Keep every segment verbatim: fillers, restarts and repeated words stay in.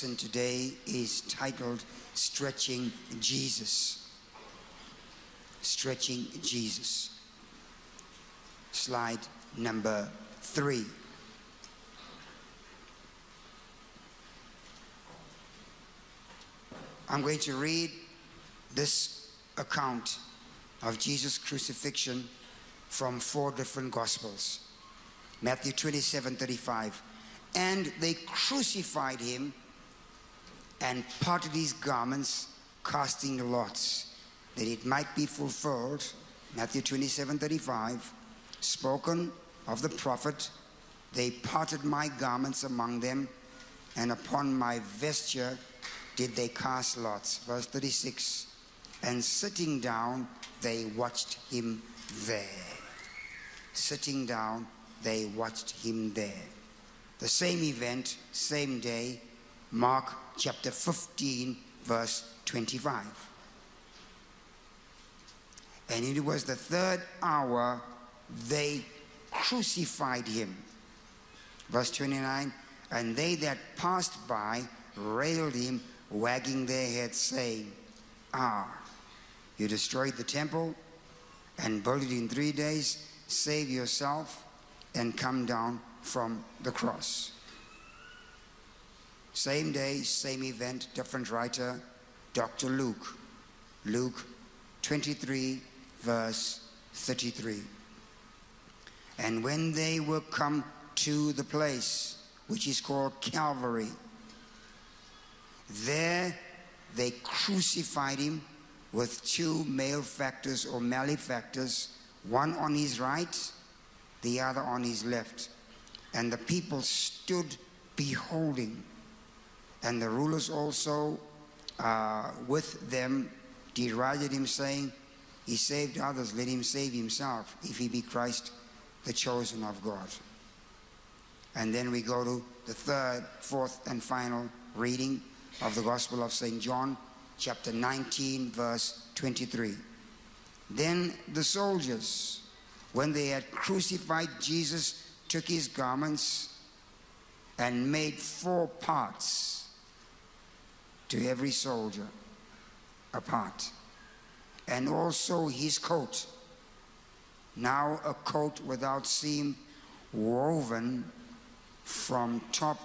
lesson today is titled Stretching Jesus. Stretching Jesus. Slide number three. I'm going to read this account of Jesus' crucifixion from four different Gospels. Matthew twenty-seven thirty-five. And they crucified him and parted his garments, casting lots, that it might be fulfilled, Matthew twenty-seven thirty-five, spoken of the prophet, they parted my garments among them, and upon my vesture did they cast lots. Verse thirty-six, and sitting down, they watched him there. Sitting down, they watched him there. The same event, same day, Mark chapter fifteen, verse twenty-five. And it was the third hour they crucified him. Verse twenty-nine, and they that passed by railed him, wagging their heads, saying, Ah, you destroyed the temple and built it in three days. Save yourself and come down from the cross. Same day, same event, different writer, Doctor Luke. Luke twenty-three, verse thirty-three. And when they were come to the place which is called Calvary, there they crucified him with two malefactors or malefactors, one on his right, the other on his left. And the people stood beholding, and the rulers also uh, with them derided him, saying, He saved others, let him save himself, if he be Christ, the chosen of God. And then we go to the third, fourth, and final reading of the Gospel of Saint John, chapter nineteen, verse twenty-three. Then the soldiers, when they had crucified Jesus, took his garments and made four parts, to every soldier a part, and also his coat, now a coat without seam, woven from top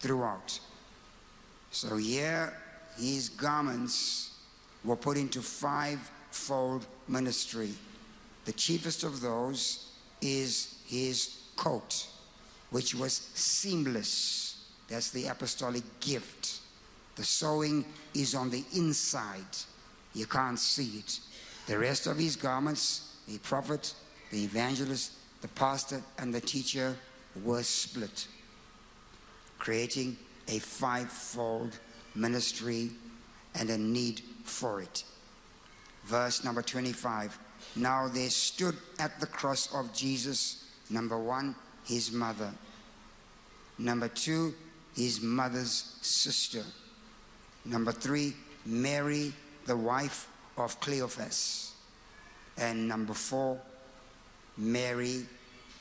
throughout. So here his garments were put into five-fold ministry. The chiefest of those is his coat, which was seamless. That's the apostolic gift. The sewing is on the inside. You can't see it. The rest of his garments, the prophet, the evangelist, the pastor, and the teacher, were split, creating a fivefold ministry and a need for it. Verse number twenty-five. Now they stood at the cross of Jesus. Number one, his mother. Number two, his mother's sister. Number three, Mary, the wife of Cleophas. And number four, Mary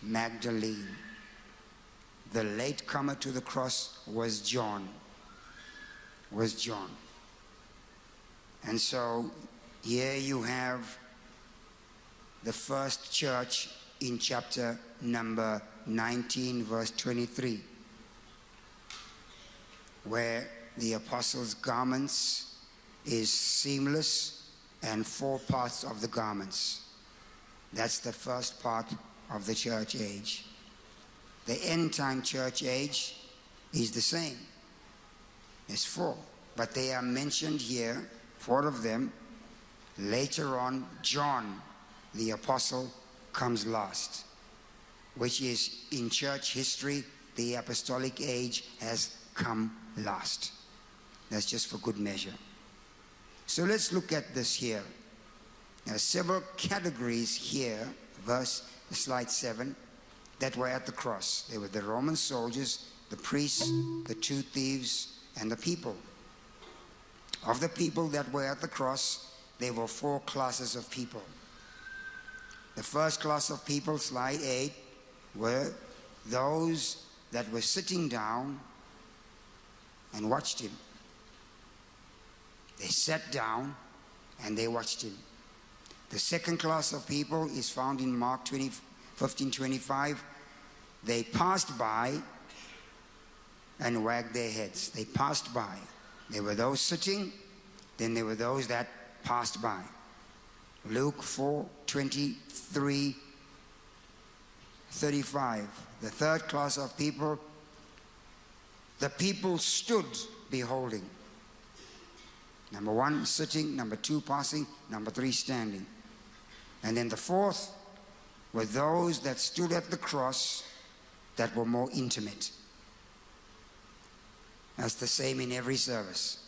Magdalene. The latecomer to the cross was John. Was John. And so here you have the first church in chapter number nineteen, verse twenty-three, where the apostles' garments is seamless and four parts of the garments. That's the first part of the church age. The end time church age is the same. It's four, but they are mentioned here, four of them. Later on, John, the apostle, comes last, which is in church history, the apostolic age has come last. That's just for good measure. So let's look at this here. There are several categories here, verse, slide seven, that were at the cross. They were the Roman soldiers, the priests, the two thieves, and the people. Of the people that were at the cross, there were four classes of people. The first class of people, slide eight, were those that were sitting down and watched him. They sat down and they watched him. The second class of people is found in Mark fifteen twenty-five. They passed by and wagged their heads. They passed by. There were those sitting, then there were those that passed by. Luke four twenty-three thirty-five. The third class of people, the people stood beholding. Number one, sitting. Number two, passing. Number three, standing. And then the fourth were those that stood at the cross that were more intimate. That's the same in every service.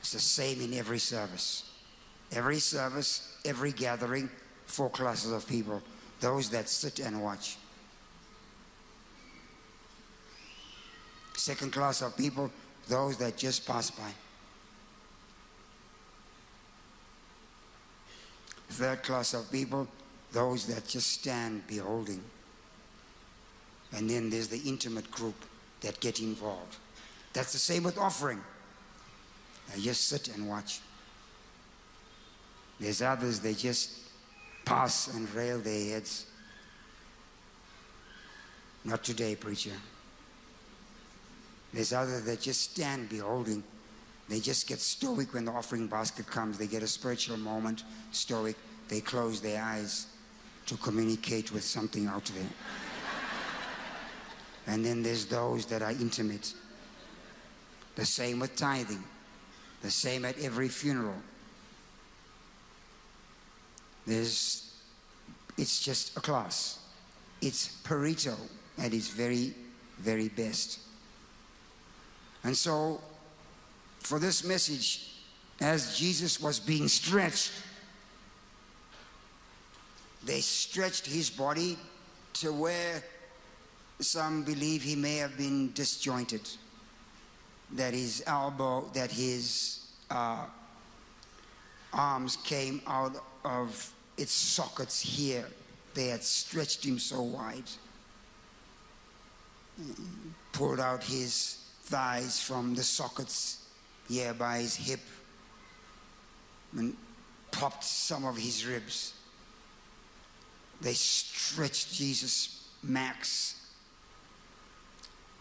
It's the same in every service. Every service, every gathering, four classes of people. Those that sit and watch. Second class of people, those that just pass by. Third class of people, those that just stand beholding. And then there's the intimate group that get involved. That's the same with offering. They just sit and watch. There's others, they just pass and rail their heads. Not today, preacher. There's others that just stand beholding. They just get stoic when the offering basket comes. They get a spiritual moment, stoic. They close their eyes to communicate with something out there. And then there's those that are intimate. The same with tithing. The same at every funeral. There's, it's just a class. It's Pareto at its very, very best. And so, for this message, as Jesus was being stretched, they stretched his body to where some believe he may have been disjointed, that his elbow, that his uh, arms came out of its sockets here. They had stretched him so wide, pulled out his thighs from the sockets here by his hip, and popped some of his ribs. They stretched Jesus max.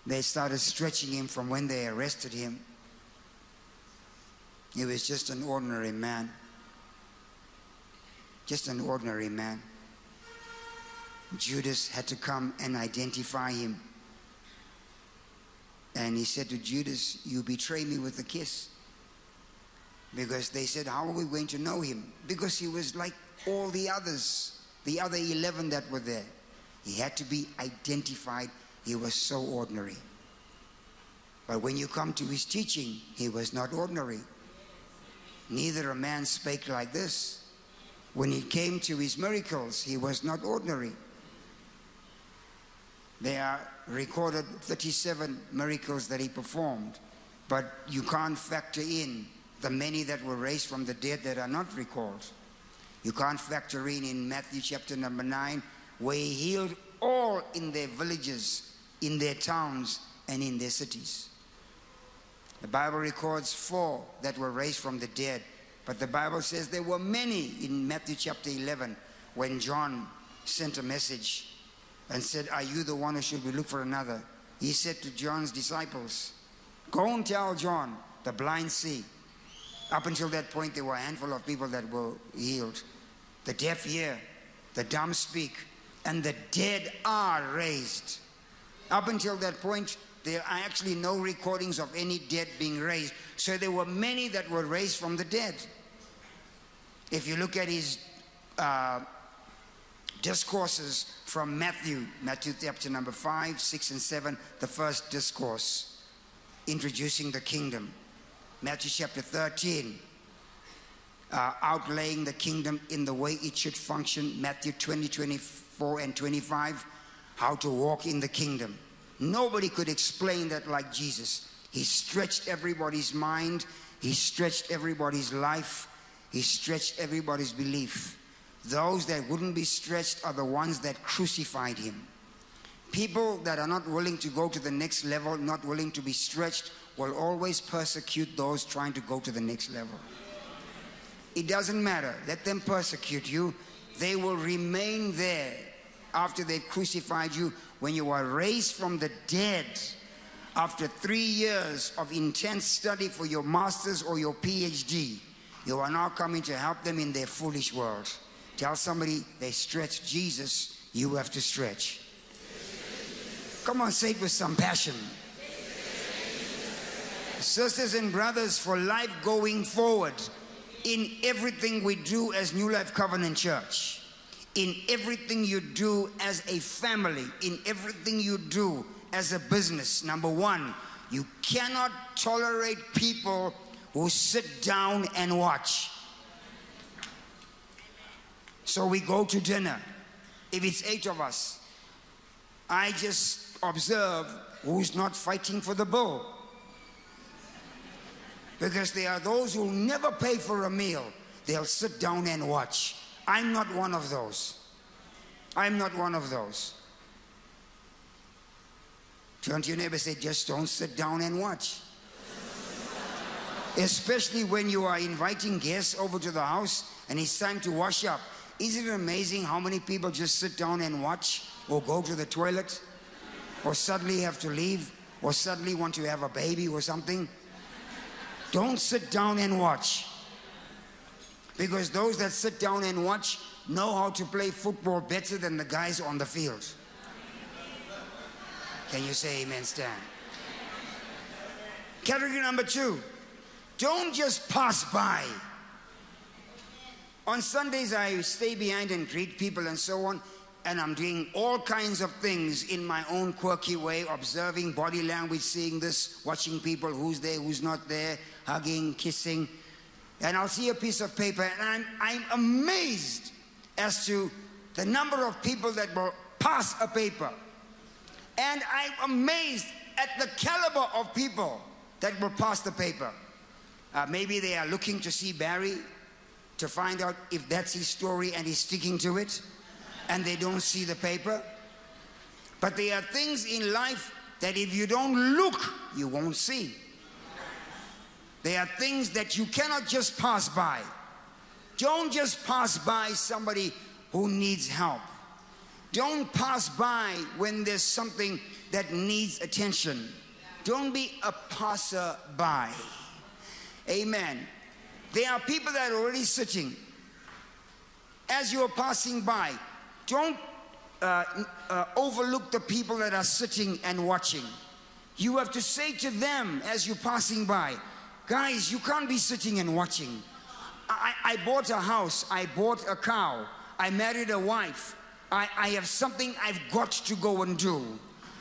They started stretching him from when they arrested him. He was just an ordinary man. Just an ordinary man. Judas had to come and identify him. And he said to Judas, "You betray me with a kiss." Because they said, "How are we going to know him?" Because he was like all the others, the other eleven that were there. He had to be identified. He was so ordinary. But when you come to his teaching, he was not ordinary. Neither a man spake like this. When he came to his miracles, he was not ordinary. There are recorded thirty-seven miracles that he performed, but you can't factor in the many that were raised from the dead that are not recalled. You can't factor in in Matthew chapter number nine, where he healed all in their villages, in their towns, and in their cities. The Bible records four that were raised from the dead, but the Bible says there were many in Matthew chapter eleven when John sent a message and said, "Are you the one, or should we look for another?" He said to John's disciples, "Go and tell John, the blind see." Up until that point, there were a handful of people that were healed. The deaf hear, the dumb speak, and the dead are raised. Up until that point, there are actually no recordings of any dead being raised. So there were many that were raised from the dead. If you look at his uh, discourses from Matthew, Matthew chapter number five, six, and seven, the first discourse, introducing the kingdom. Matthew chapter thirteen, uh, outlaying the kingdom in the way it should function. Matthew twenty, twenty-four, and twenty-five, how to walk in the kingdom. Nobody could explain that like Jesus. He stretched everybody's mind. He stretched everybody's life. He stretched everybody's belief. Those that wouldn't be stretched are the ones that crucified him. People that are not willing to go to the next level, not willing to be stretched, will always persecute those trying to go to the next level. It doesn't matter. Let them persecute you. They will remain there after they've crucified you. When you are raised from the dead, after three years of intense study for your master's or your PhD, you are now coming to help them in their foolish world. Tell somebody, they stretch Jesus, you have to stretch. Come on, say it with some passion. Sisters and brothers, for life going forward, in everything we do as New Life Covenant Church, in everything you do as a family, in everything you do as a business, number one, you cannot tolerate people who sit down and watch. So we go to dinner. If it's eight of us, I just observe who's not fighting for the bill. Because there are those who never pay for a meal. They'll sit down and watch. I'm not one of those. I'm not one of those. Turn to your neighbor and say, just don't sit down and watch. Especially when you are inviting guests over to the house and it's time to wash up. Isn't it amazing how many people just sit down and watch, or go to the toilet, or suddenly have to leave, or suddenly want to have a baby or something? Don't sit down and watch. Because those that sit down and watch know how to play football better than the guys on the field. Can you say amen, Stan? Category number two. Don't just pass by. On Sundays, I stay behind and greet people and so on, and I'm doing all kinds of things in my own quirky way, observing body language, seeing this, watching people, who's there, who's not there, hugging, kissing. And I'll see a piece of paper, and I'm, I'm amazed as to the number of people that will pass a paper. And I'm amazed at the caliber of people that will pass the paper. Uh, maybe they are looking to see Barry, to find out if that's his story and he's sticking to it, and they don't see the paper. But there are things in life that if you don't look, you won't see. There are things that you cannot just pass by. Don't just pass by somebody who needs help. Don't pass by when there's something that needs attention. Don't be a passerby. Amen. There are people that are already sitting. As you are passing by, don't uh, uh, overlook the people that are sitting and watching. You have to say to them as you're passing by, guys, you can't be sitting and watching. I, I bought a house. I bought a cow. I married a wife. I, I have something I've got to go and do.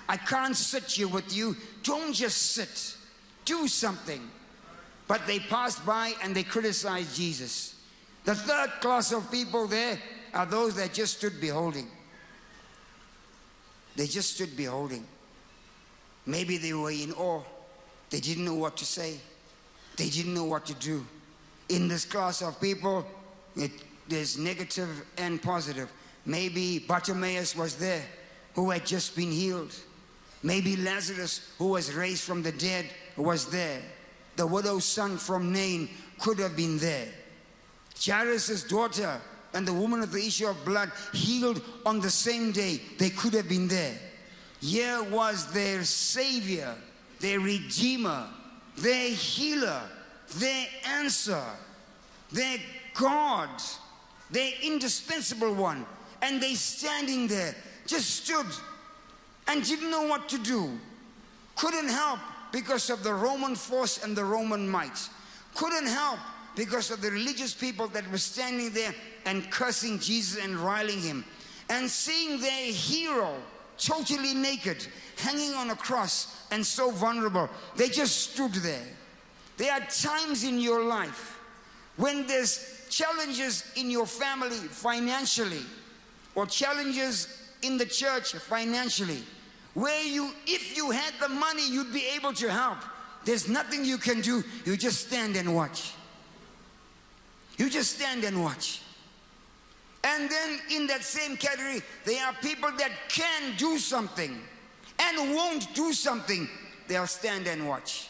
I can't sit here with you. Don't just sit. Do something. But they passed by and they criticized Jesus. The third class of people there are those that just stood beholding. They just stood beholding. Maybe they were in awe. They didn't know what to say. They didn't know what to do. In this class of people, it, there's negative and positive. Maybe Bartimaeus was there, who had just been healed. Maybe Lazarus, who was raised from the dead, was there. The widow's son from Nain could have been there. Jairus' daughter and the woman of the issue of blood healed on the same day. They could have been there. Here was their Savior, their Redeemer, their Healer, their Answer, their God, their indispensable one. And they standing there, just stood and didn't know what to do. Couldn't help because of the Roman force and the Roman might. Couldn't help because of the religious people that were standing there and cursing Jesus and riling him. And seeing their hero totally naked, hanging on a cross and so vulnerable, they just stood there. There are times in your life when there's challenges in your family financially, or challenges in the church financially, where you, if you had the money, you'd be able to help. There's nothing you can do. You just stand and watch. You just stand and watch. And then in that same category, there are people that can do something and won't do something. They'll stand and watch.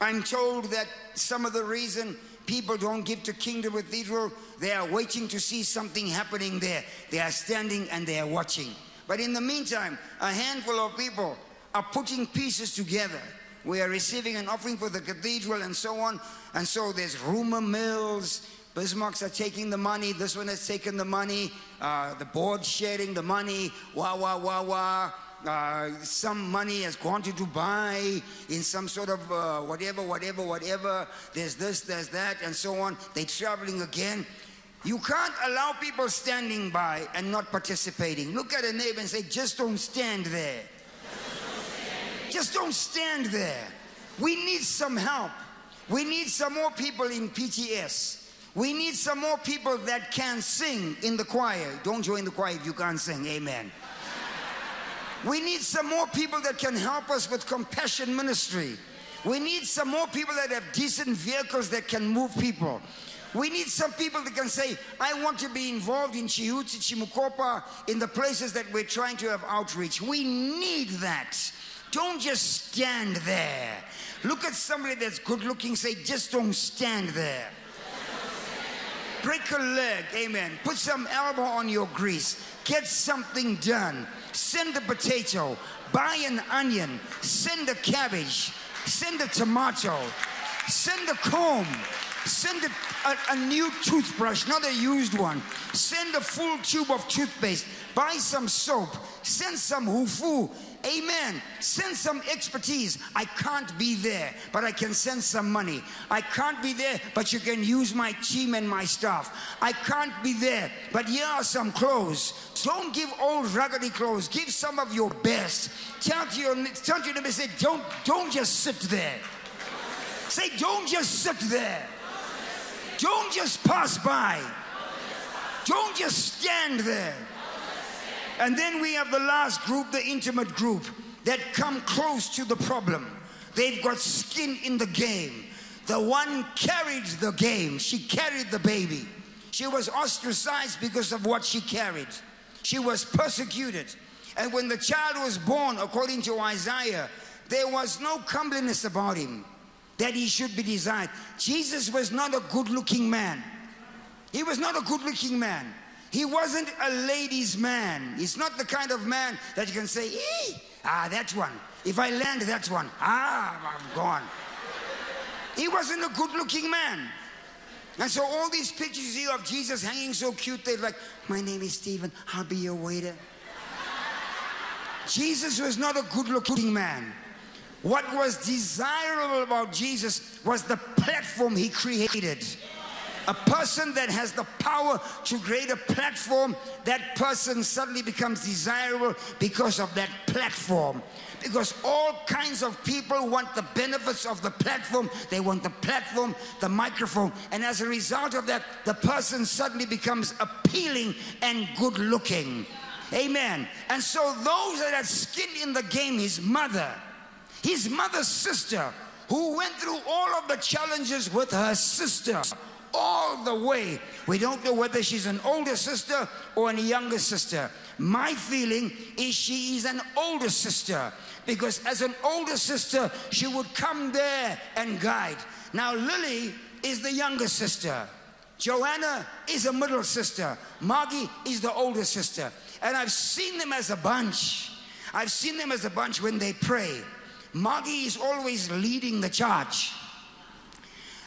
I'm told that some of the reason people don't give to Kingdom Cathedral, they are waiting to see something happening there. They are standing and they are watching. But in the meantime, a handful of people are putting pieces together. We are receiving an offering for the cathedral and so on. And so there's rumor mills. Bismarcks are taking the money. This one has taken the money. Uh, the board sharing the money. Wah, wah, wah, wah. Uh, some money has gone to Dubai in some sort of uh, whatever, whatever, whatever. There's this, there's that, and so on. They're traveling again. You can't allow people standing by and not participating. Look at a neighbor and say, just don't stand there. Just don't stand there. We need some help. We need some more people in P T S. We need some more people that can sing in the choir. Don't join the choir if you can't sing. Amen. We need some more people that can help us with compassion ministry. We need some more people that have decent vehicles that can move people. We need some people that can say, I want to be involved in Chihutsu, Chimukopa, in the places that we're trying to have outreach. We need that. Don't just stand there. Look at somebody that's good looking, say, just don't stand there. Break a leg, amen. Put some elbow on your grease. Get something done. Send a potato. Buy an onion. Send a cabbage. Send a tomato. Send a comb. Send a, a, a new toothbrush, not a used one. Send a full tube of toothpaste. Buy some soap. Send some hufu. Amen. Send some expertise. I can't be there, but I can send some money. I can't be there, but you can use my team and my staff. I can't be there, but here are some clothes. Don't give old raggedy clothes. Give some of your best. Tell to your tell to your neighbor, say, don't don't just sit there. Say, don't just sit there. Don't just pass by. Don't just stand there. And then we have the last group, the intimate group, that come close to the problem. They've got skin in the game. The one carried the game. She carried the baby. She was ostracized because of what she carried. She was persecuted. And when the child was born, according to Isaiah, there was no comeliness about him that he should be desired. Jesus was not a good-looking man. He was not a good-looking man. He wasn't a ladies' man. He's not the kind of man that you can say, ee, ah, that one. If I land that one, ah, I'm gone. He wasn't a good-looking man. And so all these pictures here of Jesus hanging so cute, they're like, my name is Stephen, I'll be your waiter. Jesus was not a good-looking man. What was desirable about Jesus was the platform he created. A person that has the power to create a platform, that person suddenly becomes desirable because of that platform. Because all kinds of people want the benefits of the platform. They want the platform, the microphone. And as a result of that, the person suddenly becomes appealing and good-looking. Amen. And so those that had skin in the game, his mother, his mother's sister, who went through all of the challenges with her sister, all the way. We don't know whether she's an older sister or a younger sister. My feeling is she is an older sister, because as an older sister, she would come there and guide. Now, Lily is the younger sister. Joanna is a middle sister. Margie is the older sister. And I've seen them as a bunch. I've seen them as a bunch when they pray. Margie is always leading the charge.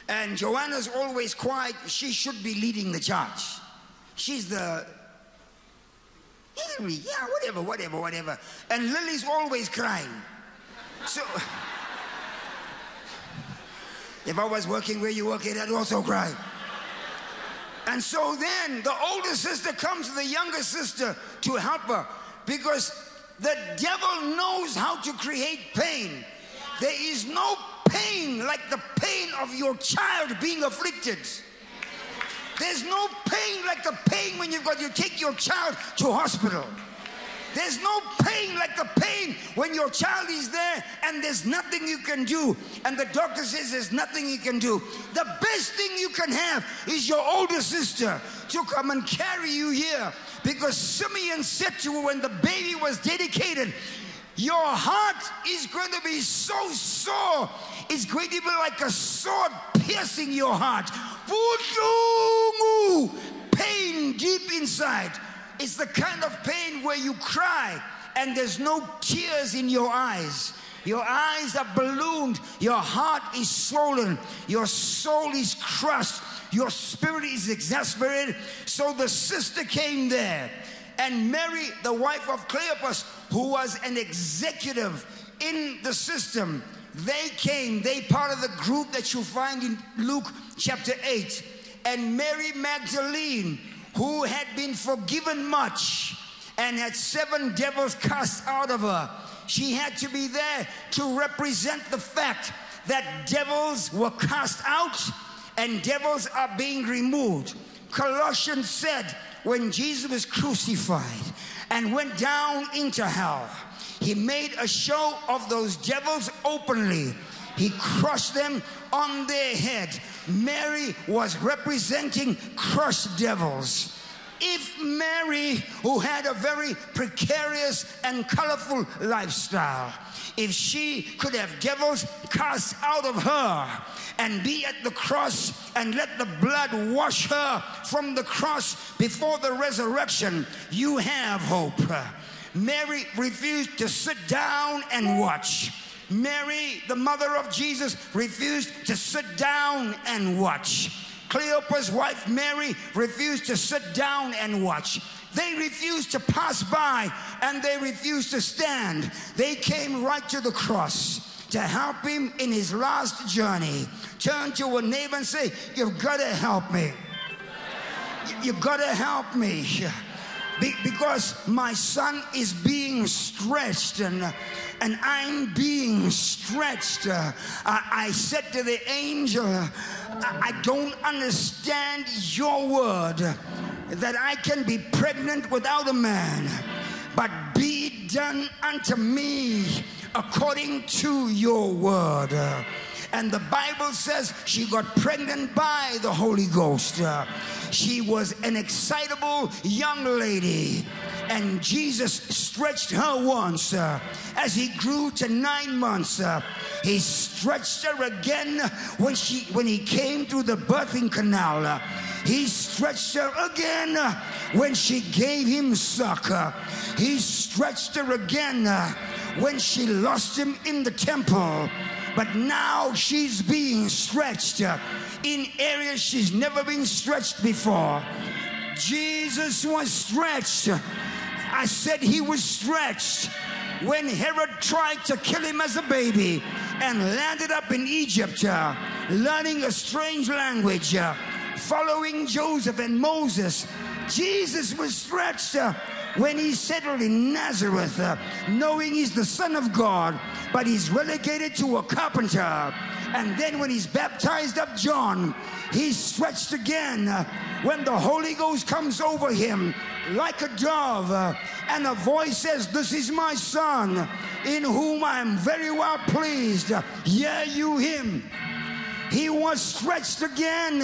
And Joanna's always quiet. She should be leading the charge. She's the, yeah, whatever, whatever, whatever. And Lily's always crying. So, if I was working where you work, I'd also cry. And so then the older sister comes to the younger sister to help her, because the devil knows how to create pain. There is no pain like the pain of your child being afflicted. There's no pain like the pain when you've got to take your child to hospital. There's no pain like the pain when your child is there and there's nothing you can do. And the doctor says there's nothing you can do. The best thing you can have is your older sister to come and carry you here. Because Simeon said to her when the baby was dedicated, your heart is going to be so sore. It's going to be like a sword piercing your heart. Pain deep inside. It's the kind of pain where you cry and there's no tears in your eyes. Your eyes are ballooned. Your heart is swollen. Your soul is crushed. Your spirit is exasperated. So the sister came there. And Mary, the wife of Cleopas, who was an executive in the system, they came. They part of the group that you find in Luke chapter eight. And Mary Magdalene, who had been forgiven much and had seven devils cast out of her, she had to be there to represent the fact that devils were cast out and devils are being removed. Colossians said, when Jesus was crucified and went down into hell, he made a show of those devils openly. He crushed them on their head. Mary was representing crushed devils. If Mary, who had a very precarious and colorful lifestyle, if she could have devils cast out of her and be at the cross and let the blood wash her from the cross before the resurrection, you have hope. Mary refused to sit down and watch. Mary, the mother of Jesus, refused to sit down and watch. Cleopas' wife Mary refused to sit down and watch. They refused to pass by and they refused to stand. They came right to the cross to help him in his last journey. Turn to a neighbor and say, you've got to help me. You've got to help me. Be because my son is being stretched and, and I'm being stretched. Uh, I, I said to the angel, I, I don't understand your word that I can be pregnant without a man, but be it done unto me according to your word. Uh, And the Bible says she got pregnant by the Holy Ghost. Uh, she was an excitable young lady. And Jesus stretched her once. Uh, as he grew to nine months, uh, he stretched her again when, she, when he came through the birthing canal. Uh, he stretched her again when she gave him suck. Uh, he stretched her again uh, when she lost him in the temple. But now she's being stretched in areas she's never been stretched before. Jesus was stretched. I said he was stretched when Herod tried to kill him as a baby and landed up in Egypt, uh, learning a strange language, uh, following Joseph and Moses. Jesus was stretched uh, when he settled in Nazareth, uh, knowing he's the Son of God, but he's relegated to a carpenter. And then when he's baptized of John, he's stretched again uh, when the Holy Ghost comes over him like a dove, uh, and a voice says, this is my Son, in whom I am very well pleased. Hear you him. He was stretched again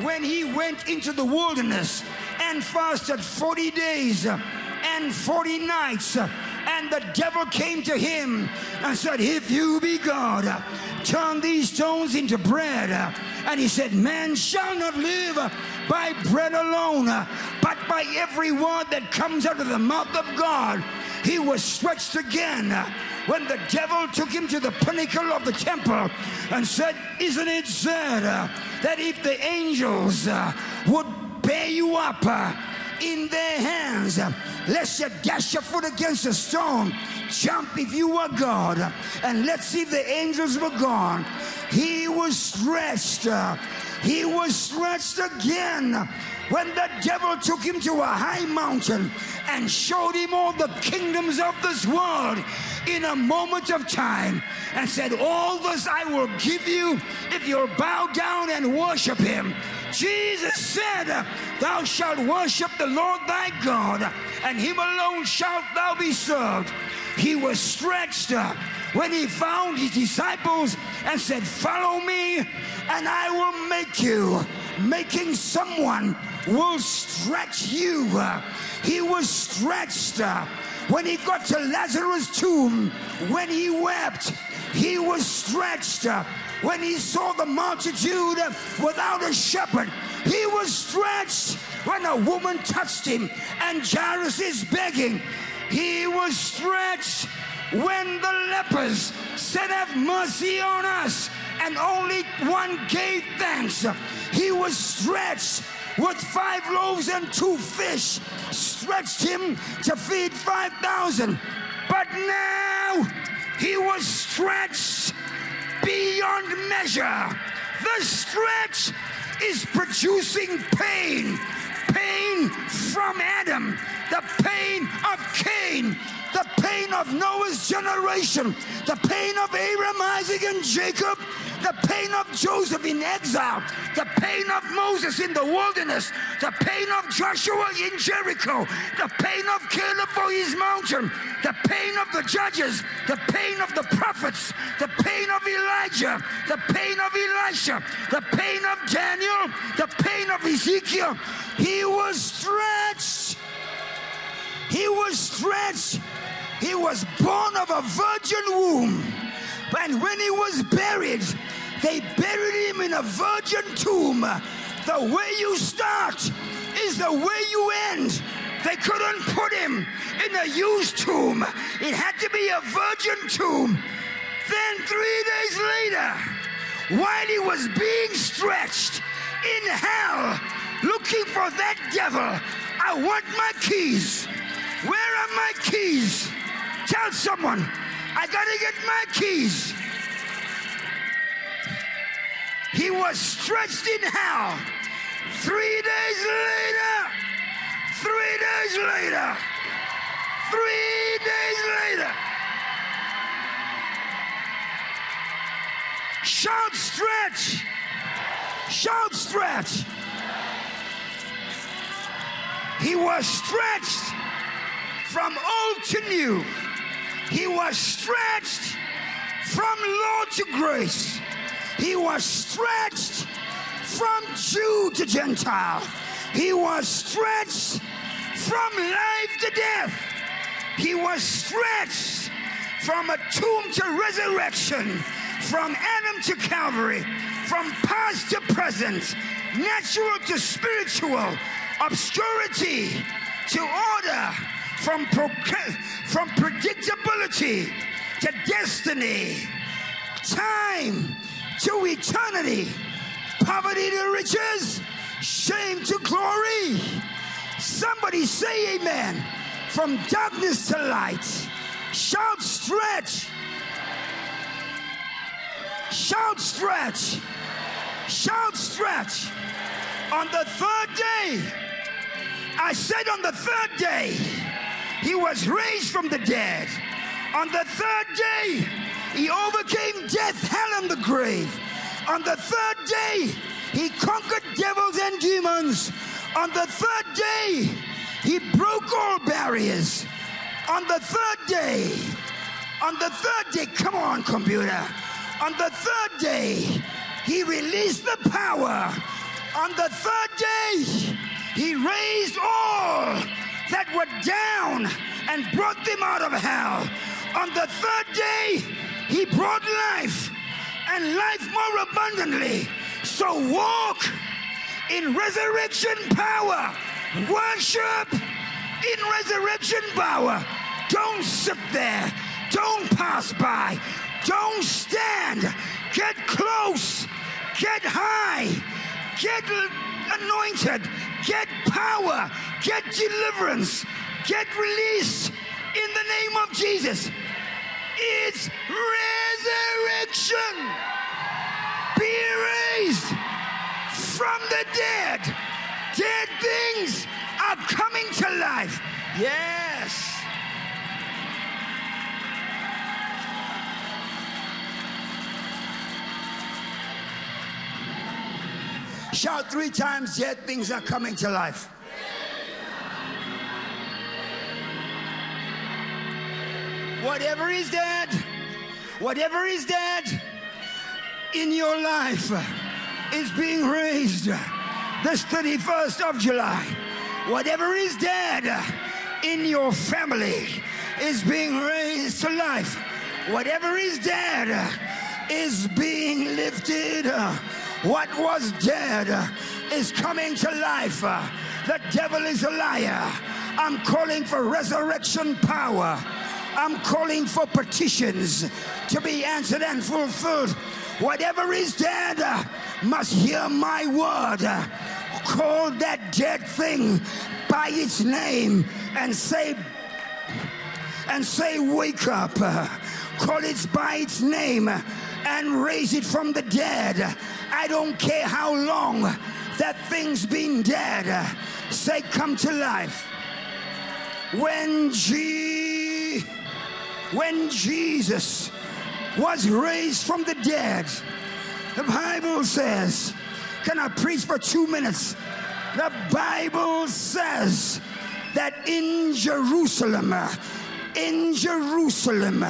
when he went into the wilderness and fasted forty days and forty nights, and the devil came to him and said, if you be God, turn these stones into bread. And he said, man shall not live by bread alone, but by every word that comes out of the mouth of God. He was stretched again when the devil took him to the pinnacle of the temple and said, isn't it said that if the angels would bear you up uh, in their hands, uh, lest you dash your foot against a stone. Jump if you were God, uh, and let's see if the angels were gone. He was stretched. Uh, he was stretched again uh, when the devil took him to a high mountain and showed him all the kingdoms of this world in a moment of time and said, all this I will give you if you'll bow down and worship him. Jesus said, thou shalt worship the Lord thy God and him alone shalt thou be served. He was stretched up when he found his disciples and said, follow me, and I will make you. Making someone will stretch you. He was stretched up when he got to Lazarus' tomb, when he wept. He was stretched up when he saw the multitude without a shepherd. He was stretched when a woman touched him and Jairus is begging. He was stretched when the lepers said, have mercy on us, and only one gave thanks. He was stretched with five loaves and two fish, stretched him to feed five thousand. But now he was stretched beyond measure. The stretch is producing pain. Pain from Adam, the pain of Cain, the pain of Noah's generation, the pain of Abraham, Isaac, and Jacob, the pain of Joseph in exile, the pain of Moses in the wilderness, the pain of Joshua in Jericho, the pain of Caleb for his mountain, the pain of the judges, the pain of the prophets, the pain of Elijah, the pain of Elisha, the pain of Daniel, the pain of Ezekiel. He was stretched. He was stretched. He was born of a virgin womb. And when he was buried, they buried him in a virgin tomb. The way you start is the way you end. They couldn't put him in a used tomb. It had to be a virgin tomb. Then three days later, while he was being stretched in hell, looking for that devil, I want my keys. Where are my keys? Tell someone, I gotta get my keys. He was stretched in hell. Three days later, three days later, three days later. Shout stretch, shout stretch. He was stretched from old to new. He was stretched from law to grace. He was stretched from Jew to Gentile. He was stretched from life to death. He was stretched from a tomb to resurrection, from Adam to Calvary, from past to present, natural to spiritual, obscurity to order, from from predictability to destiny, time to eternity, poverty to riches, shame to glory. Somebody say amen. From darkness to light. Shout stretch. Shout stretch. Shout stretch. On the third day, I said on the third day, he was raised from the dead. On the third day, he overcame death, hell, and the grave. On the third day, he conquered devils and demons. On the third day, he broke all barriers. On the third day, on the third day, come on, computer. On the third day, he released the power. On the third day, he raised all that were down and brought them out of hell. On the third day, he brought life, and life more abundantly. So walk in resurrection power. Worship in resurrection power. Don't sit there. Don't pass by. Don't stand. Get close. Get high. Get anointed. Get power. Get deliverance. Get release in the name of Jesus. It's resurrection. Be raised from the dead. Dead things are coming to life. Yes. Shout three times, dead things are coming to life. Whatever is dead, whatever is dead in your life is being raised this thirty-first of July. Whatever is dead in your family is being raised to life. Whatever is dead is being lifted. What was dead is coming to life. The devil is a liar. I'm calling for resurrection power. I'm calling for petitions to be answered and fulfilled. Whatever is dead must hear my word. Call that dead thing by its name and say, and say, wake up. Call it by its name and raise it from the dead. I don't care how long that thing's been dead. Say, come to life. When Je- when Jesus was raised from the dead, the Bible says, can I preach for two minutes? The Bible says that in Jerusalem, in Jerusalem,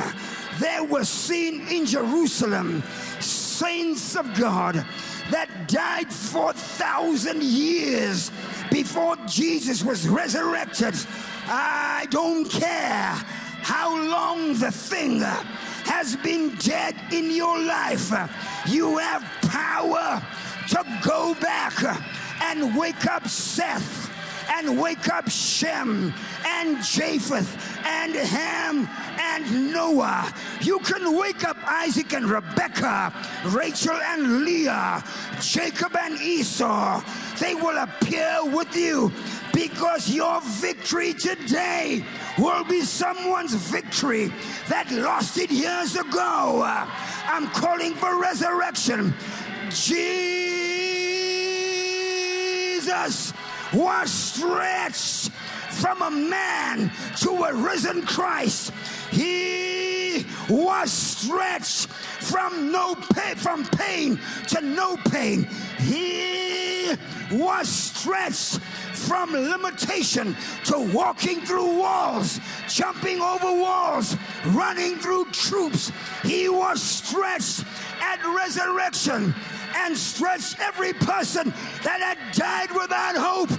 there were seen in Jerusalem saints of God that died four thousand years before Jesus was resurrected. I don't care how long the thing has been dead in your life. You have power to go back and wake up Seth, and wake up Shem, and Japheth, and Ham, and Noah. You can wake up Isaac and Rebekah, Rachel and Leah, Jacob and Esau. They will appear with you, because your victory today will be someone's victory that lost it years ago. I'm calling for resurrection. Jesus was stretched from a man to a risen Christ. He was stretched from no pain, from pain to no pain. He was stretched from limitation to walking through walls, jumping over walls, running through troops. He was stretched at resurrection, and stretched every person that had died without hope.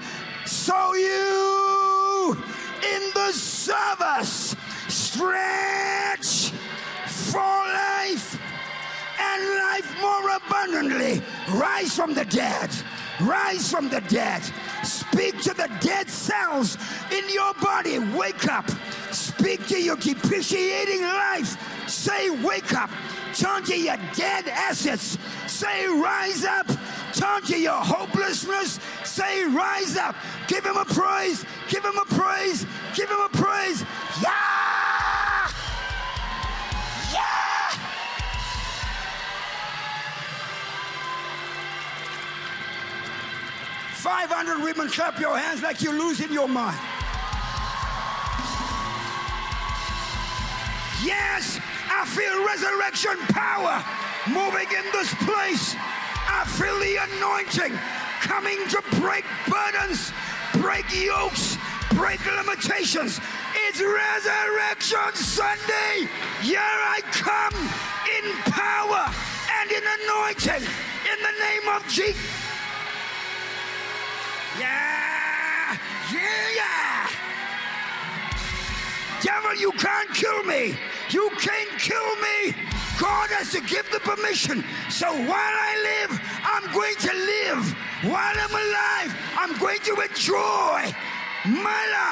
So you, in the service, stretch for life and life more abundantly. Rise from the dead. Rise from the dead. Speak to the dead cells in your body. Wake up. Speak to your depreciating life. Say, wake up. Turn to your dead assets. Say, rise up. Turn to your hopelessness. Say, rise up. Give him a praise. Give him a praise. Give him a praise. Yeah! Yeah! five hundred women, clap your hands like you're losing your mind. Yes! I feel resurrection power moving in this place. I feel the anointing coming to break burdens, break yokes, break limitations. It's Resurrection Sunday. Here I come in power and in anointing in the name of Jesus. Yeah, yeah, yeah. Devil, you can't kill me. You can't kill me. God has to give the permission. So while I live, I'm going to live. While I'm alive, I'm going to enjoy my life.